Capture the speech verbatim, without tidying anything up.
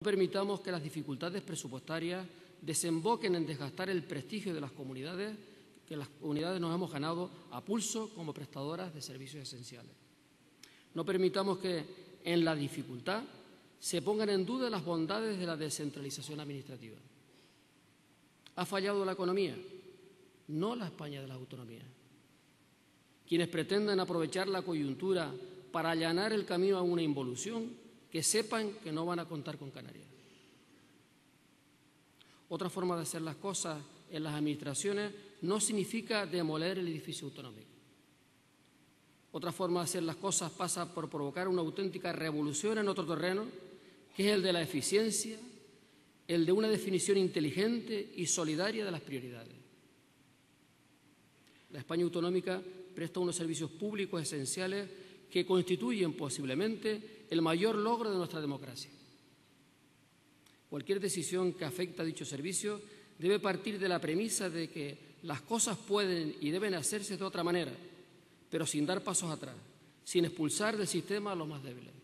No permitamos que las dificultades presupuestarias desemboquen en desgastar el prestigio de las comunidades que las comunidades nos hemos ganado a pulso como prestadoras de servicios esenciales. No permitamos que en la dificultad se pongan en duda las bondades de la descentralización administrativa. Ha fallado la economía, no la España de las autonomías. Quienes pretendan aprovechar la coyuntura para allanar el camino a una involución, que sepan que no van a contar con Canarias. Otra forma de hacer las cosas en las administraciones no significa demoler el edificio autonómico. Otra forma de hacer las cosas pasa por provocar una auténtica revolución en otro terreno, que es el de la eficiencia, el de una definición inteligente y solidaria de las prioridades. La España autonómica presta unos servicios públicos esenciales que constituyen posiblemente el mayor logro de nuestra democracia. Cualquier decisión que afecte a dicho servicio debe partir de la premisa de que las cosas pueden y deben hacerse de otra manera, pero sin dar pasos atrás, sin expulsar del sistema a los más débiles.